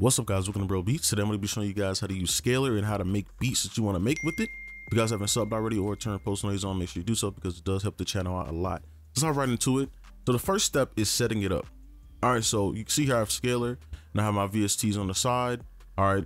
What's up, guys? Welcome to Bro Beats. Today I'm going to be showing you guys how to use Scaler and how to make beats that you want to make with it. If you guys haven't subbed already or turned post notifications on, make sure you do so because it does help the channel out a lot. Let's hop right into it. So the first step is setting it up. All right, so you can see here I have Scaler and I have my VSTs on the side. All right,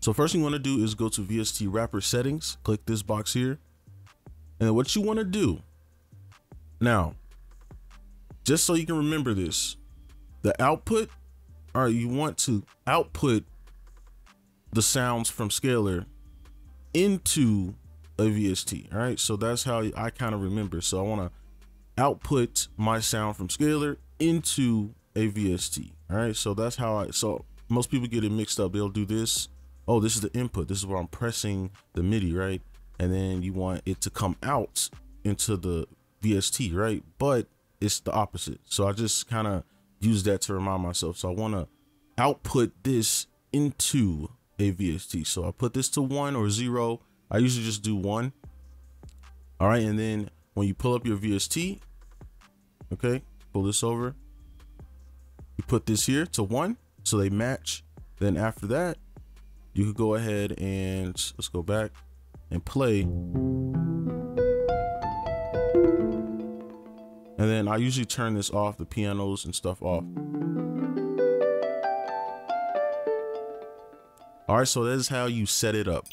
so first thing you want to do is go to VST wrapper settings, click this box here. And what you want to do now, just so you can remember this, the output. All right, you want to output the sounds from Scaler into a VST. All right, so that's how I kind of remember. So I want to output my sound from Scaler into a VST. All right, so that's how so most people get it mixed up. They'll do this. Oh, this is the input. This is where I'm pressing the MIDI, right? And then you want it to come out into the VST, right? But it's the opposite. So I just kind of use that to remind myself. So I want to output this into a VST. So I put this to 1 or 0. I usually just do 1. All right. And then when you pull up your VST, okay, pull this over. You put this here to 1. So they match. Then after that, you could go ahead and let's go back and play. And then I usually turn this off, the pianos and stuff off. All right, so that is how you set it up.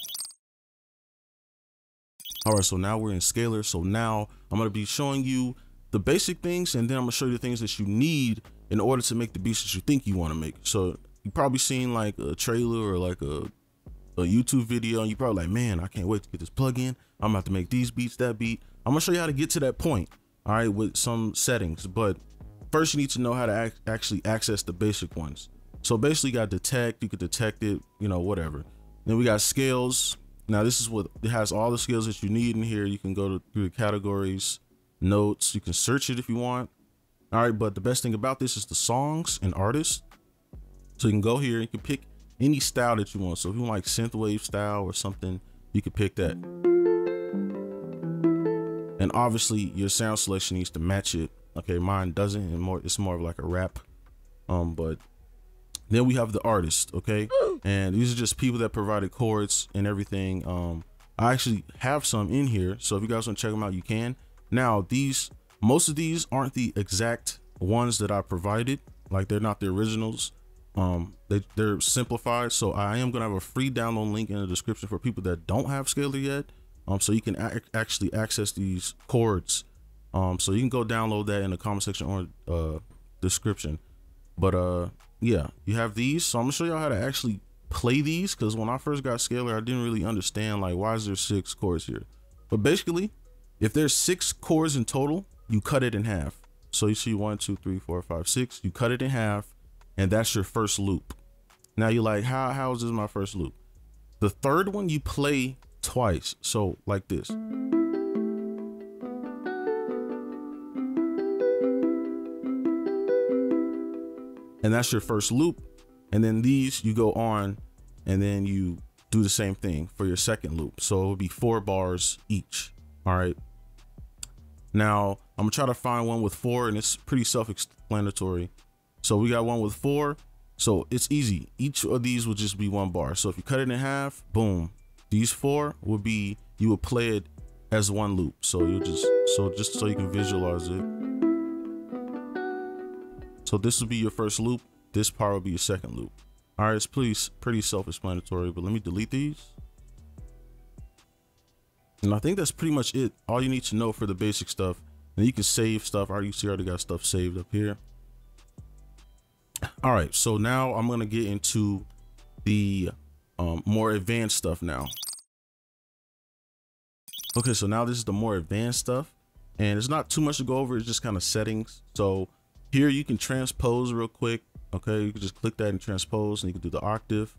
All right, so now we're in Scaler. So now I'm gonna be showing you the basic things and then I'm gonna show you the things that you need in order to make the beats that you think you wanna make. So you've probably seen like a trailer or like a YouTube video and you're probably like, man, I can't wait to get this plugin. I'm about to make these beats, that beat. I'm gonna show you how to get to that point. All right, with some settings, but first you need to know how to actually access the basic ones. So basically you got detect, you could detect it, you know, whatever. Then we got scales. Now this is what it has, all the scales that you need in here. You can go through the categories, notes, you can search it if you want. All right, but the best thing about this is the songs and artists. So you can go here, you can pick any style that you want. So if you want like synthwave style or something, you could pick that. And obviously your sound selection needs to match it. Okay, mine doesn't, and it's more of like a rap. But then we have the artist, okay? And these are just people that provided chords and everything. I actually have some in here, so if you guys want to check them out, you can. Now these, most of these aren't the exact ones that I provided, like they're not the originals. They're simplified, so I am gonna have a free download link in the description for people that don't have Scaler yet. So you can actually access these chords. So you can go download that in the comment section or description. But yeah, you have these. So I'm gonna show y'all how to actually play these, because when I first got Scaler, I didn't really understand like why is there 6 chords here. But basically, if there's 6 chords in total, you cut it in half. So you see 1, 2, 3, 4, 5, 6. You cut it in half, and that's your first loop. Now you're like, how is this my first loop? The third one you play twice, so like this. And that's your first loop. And then these, you go on and then you do the same thing for your second loop. So it'll be 4 bars each. All right. Now I'm gonna try to find one with 4, and it's pretty self-explanatory. So we got one with 4. So it's easy. Each of these will just be 1 bar. So if you cut it in half, boom. These 4 will be, you would play it as 1 loop. So you just so you can visualize it. So this will be your first loop. This part will be your second loop. All right, it's pretty self-explanatory, but let me delete these. And I think that's pretty much it. All you need to know for the basic stuff, and you can save stuff. All right, you see I already got stuff saved up here. All right, so now I'm gonna get into the more advanced stuff now. Okay, so now this is the more advanced stuff, and it's not too much to go over. It's just kind of settings. So here you can transpose real quick. Okay, you can just click that and transpose, and you can do the octave.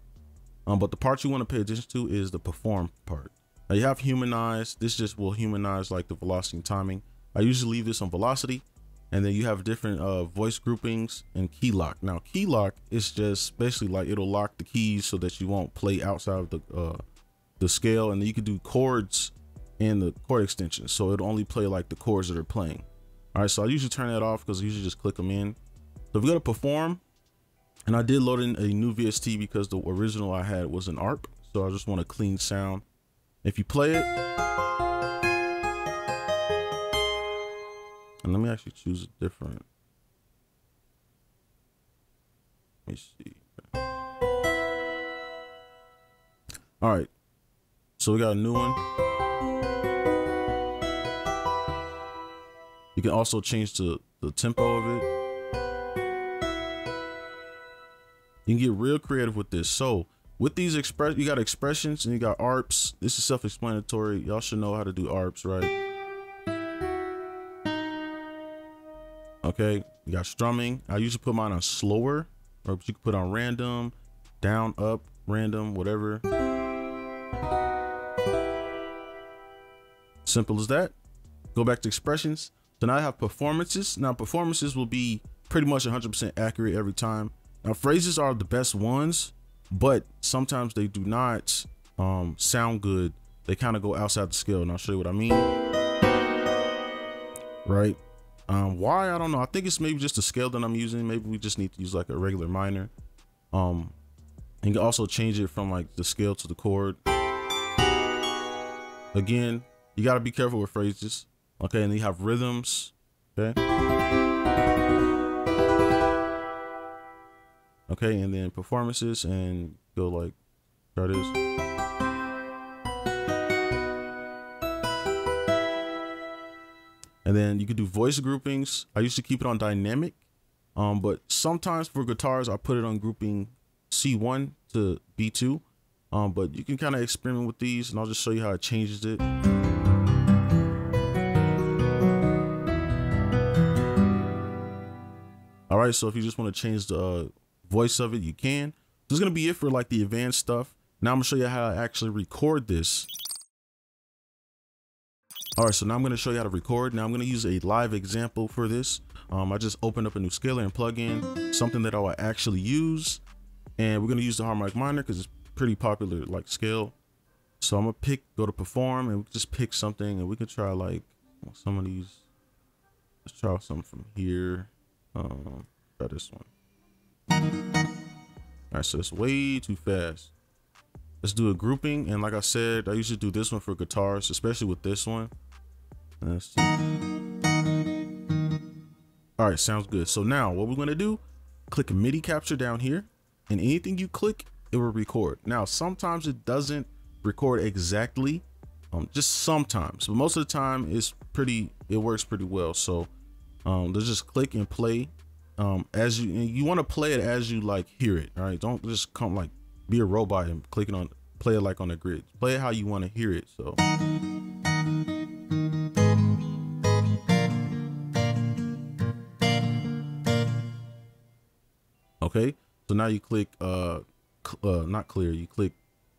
But the part you want to pay attention to is the perform part. Now you have humanize. This just will humanize like the velocity and timing. I usually leave this on velocity, and then you have different voice groupings and key lock. Now key lock is just basically like it'll lock the keys so that you won't play outside of the scale, and then you can do chords and the chord extensions. So it'll only play like the chords that are playing. All right, so I usually turn that off because I usually just click them in. So if we go to perform, And I did load in a new VST because the original I had was an ARP. So I just want a clean sound. If you play it, and let me actually choose a different. Let me see. All right. So we got a new one. You can also change the tempo of it. You can get real creative with this. So with these you got expressions and you got ARPs. This is self-explanatory. Y'all should know how to do ARPs, right? Okay, you got strumming. I usually put mine on slower, or you can put on random, down, up, random, whatever. Simple as that. Go back to expressions. So now I have performances. Now performances will be pretty much 100% accurate every time. Now phrases are the best ones, but sometimes they do not sound good. They kind of go outside the scale, and I'll show you what I mean. Right? Why? I don't know. I think it's maybe just the scale that I'm using. Maybe we just need to use like a regular minor. And you can also change it from like the scale to the chord. Again, you got to be careful with phrases. Okay. And then you have rhythms. Okay. Okay. And then performances, and go like, try this. And then you can do voice groupings. I used to keep it on dynamic, but sometimes for guitars, I put it on grouping C1 to B2, but you can kind of experiment with these, and I'll just show you how it changes it. All right, so if you just want to change the voice of it, you can. This is going to be it for like the advanced stuff. Now I'm gonna show you how I actually record this. All right, so now I'm going to show you how to record. Now I'm going to use a live example for this. I just opened up a new Scaler and plug in something that I will actually use. And we're going to use the harmonic minor because it's pretty popular, like scale. So I'm going to go to perform, and we just pick something, and we can try like some of these. Let's try something from here. Try this one. All right, so it's way too fast. Let's do a grouping. And like I said, I usually do this one for guitars, especially with this one. All right, sounds good. So now what we're going to do, click MIDI capture down here, and anything you click, it will record. Now, sometimes it doesn't record exactly, just sometimes, but most of the time it's it works pretty well. So, let's just click and play, as you want to play it as you like hear it. All right. Don't just come like be a robot and clicking on play it like on the grid. Play it how you want to hear it. So. Okay, so now you click not clear, you click,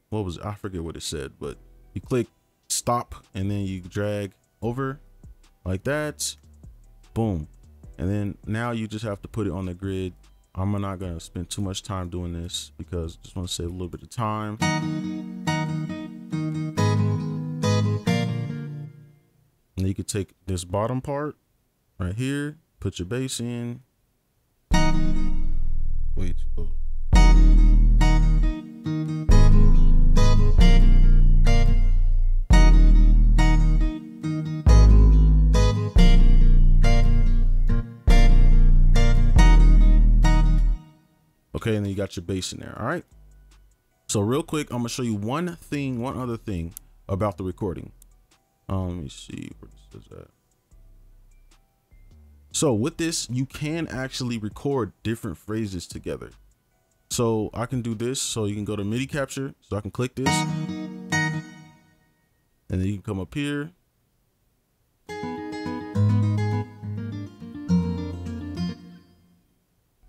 what was it? I forget what it said, but you click stop, and then you drag over like that, boom, and then now you just have to put it on the grid. I'm not going to spend too much time doing this because I just want to save a little bit of time. And you could take this bottom part right here, put your bass in. Wait. Oh. Okay, and then you got your bass in there. All right. So real quick, I'm gonna show you one other thing about the recording. Let me see where this is at. So with this, you can actually record different phrases together. So I can do this. So you can go to MIDI capture. So I can click this, and then you can come up here.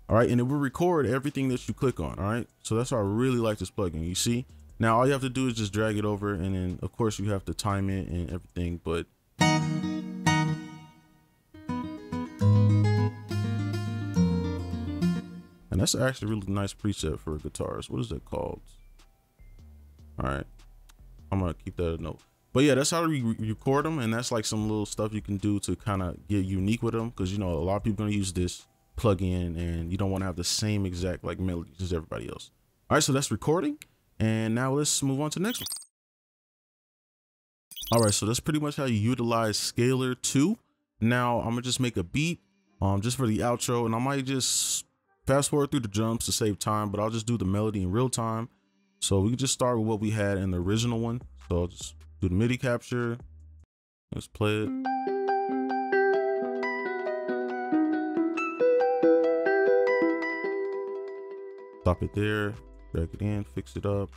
All right, and it will record everything that you click on. All right, so that's why I really like this plugin. You see, now all you have to do is just drag it over, and then of course you have to time it and everything, but. And that's actually a really nice preset for guitars. What is that called? All right, I'm gonna keep that a note. But yeah, that's how we record them, and that's like some little stuff you can do to kind of get unique with them, because you know a lot of people are gonna use this plug in, and you don't want to have the same exact like melodies as everybody else. All right, so that's recording. And now let's move on to the next one. All right, so that's pretty much how you utilize Scaler 2. Now I'm gonna just make a beat just for the outro, and I might just fast forward through the jumps to save time, but I'll just do the melody in real time. So we can just start with what we had in the original one. So I'll just do the MIDI capture. Let's play it. Stop it there, drag it in, fix it up.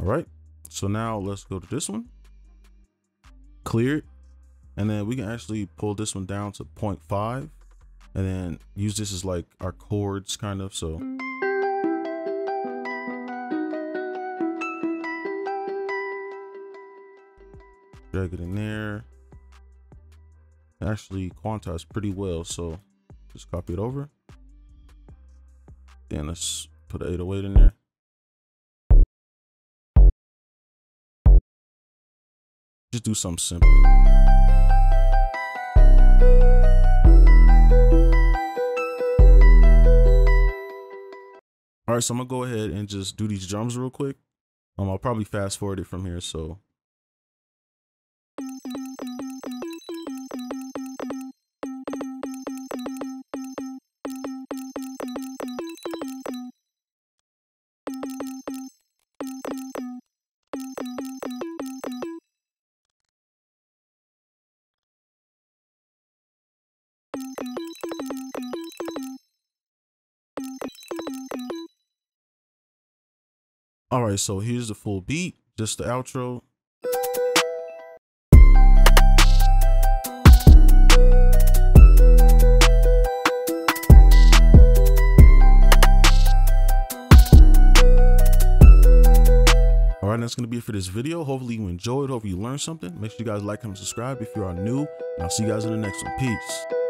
All right, so now let's go to this one, clear it, and then we can actually pull this one down to 0.5 and then use this as like our chords kind of, so. Drag it in there. It actually quantized pretty well, so just copy it over. Then let's put an 808 in there. Just do something simple. All right, so I'm gonna go ahead and just do these drums real quick. I'll probably fast forward it from here, so. All right, so here's the full beat, just the outro. All right, that's gonna be it for this video. Hopefully you enjoyed, hopefully you learned something. Make sure you guys like and subscribe if you are new, and I'll see you guys in the next one. Peace.